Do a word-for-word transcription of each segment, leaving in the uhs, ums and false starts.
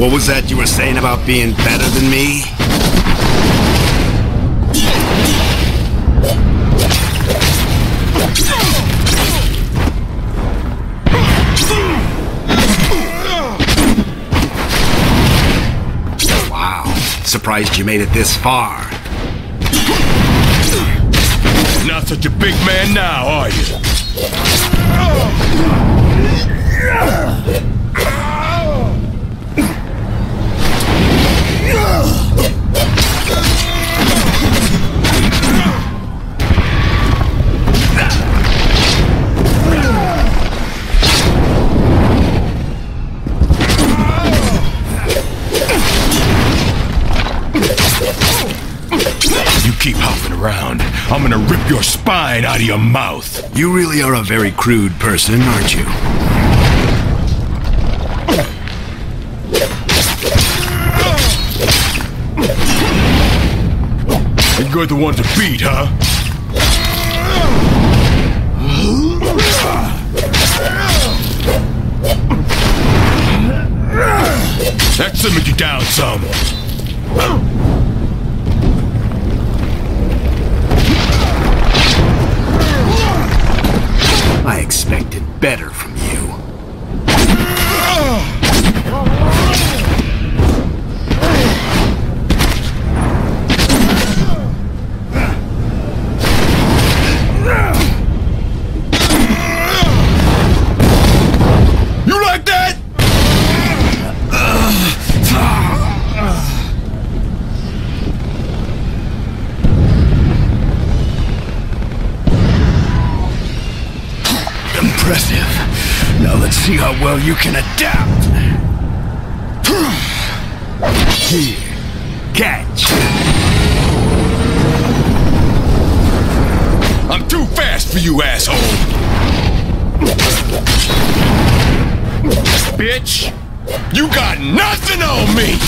What was that you were saying about being better than me? Wow, surprised you made it this far. Not such a big man now, are you? You keep hopping around, I'm gonna rip your spine out of your mouth. You really are a very crude person, aren't you? And you're the one to beat, huh? That simmered you down some. I expected better from you. Impressive. Now let's see how well you can adapt. Here, catch. I'm too fast for you, asshole. Bitch, you got nothing on me.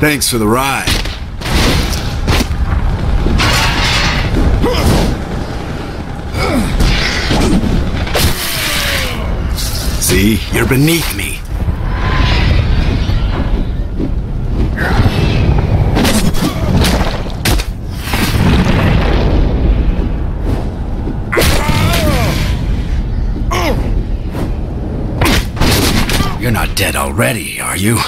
Thanks for the ride. See, you're beneath me. You're not dead already, are you?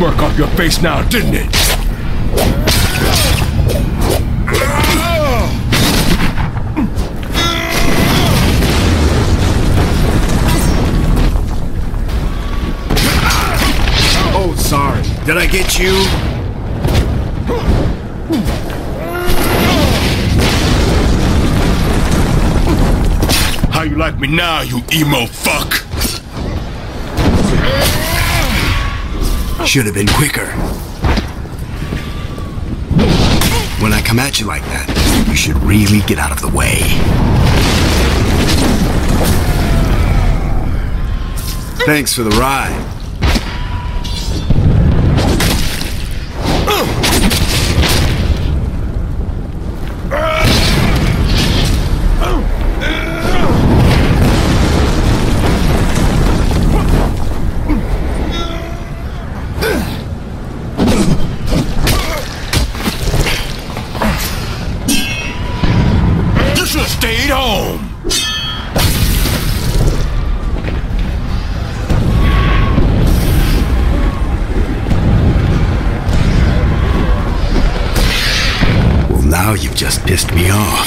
Work off your face now, didn't it? Did I get you? How you like me now, you emo fuck? Should have been quicker. When I come at you like that, you should really get out of the way. Thanks for the ride. You've just pissed me off.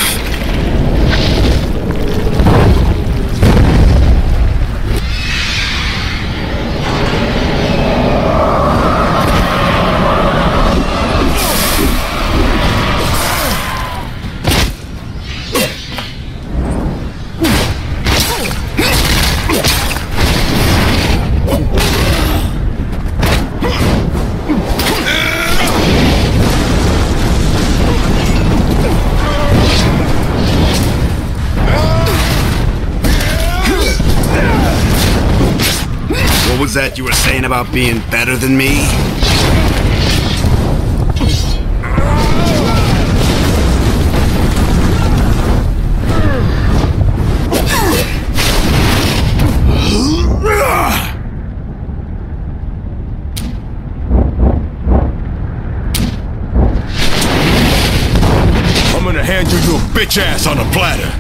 That you were saying about being better than me? I'm gonna hand you your bitch ass on a platter.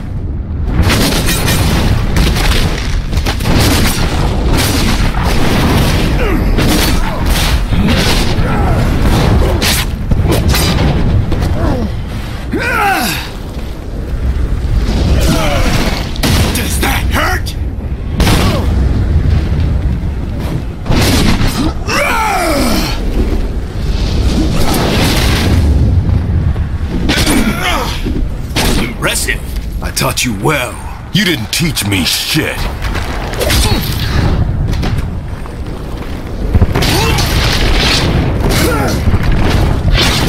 Taught you well. You didn't teach me shit.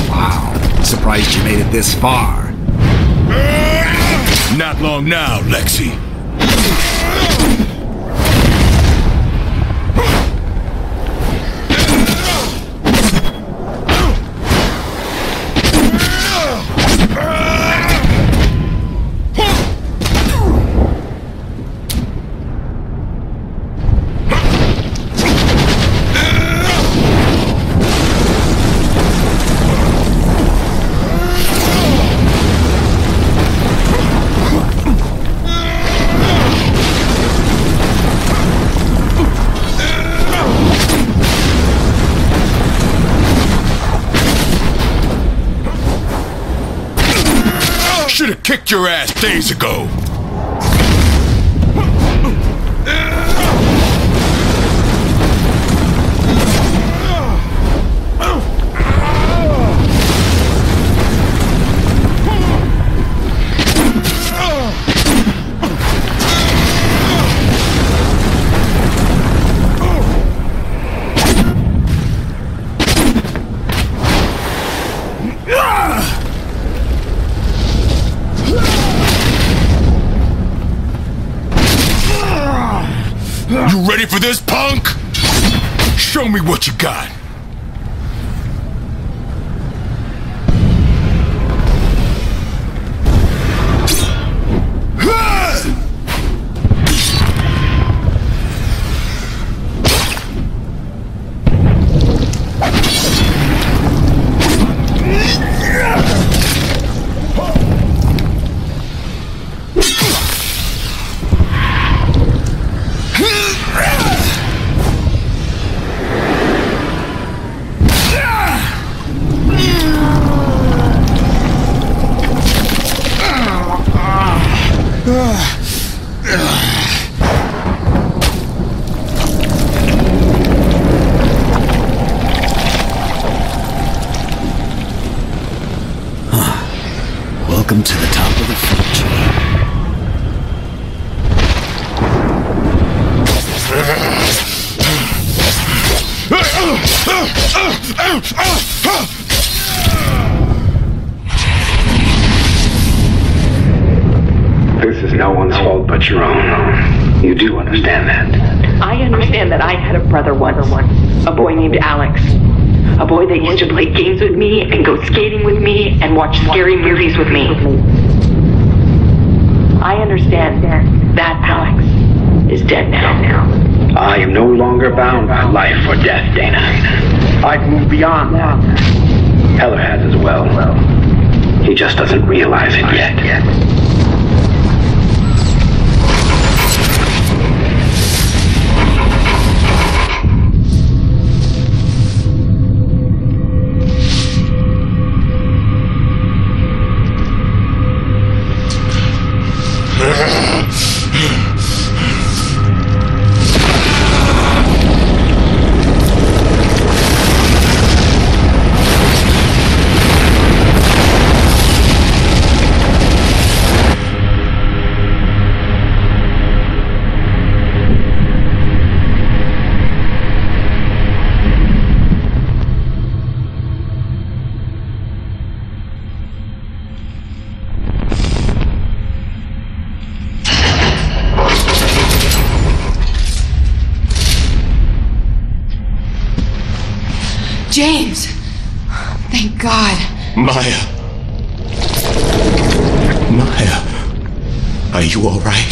Wow. Surprised you made it this far. Not long now, Lexi. Should've kicked your ass days ago! You ready for this, punk? Show me what you got. Welcome to the top of the food chain. This is no one's fault but your own. You do understand that? I understand that I had a brother once, a boy named Alex. A boy that used to play games with me and go skating with me and watch scary movies with me. I understand that Alex is dead now. I am no longer bound by life or death, Dana. I've moved beyond that. Heller has as well. He just doesn't realize it yet. yet. James! Thank God. Maya. Maya. Are you all right?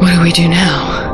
What do we do now?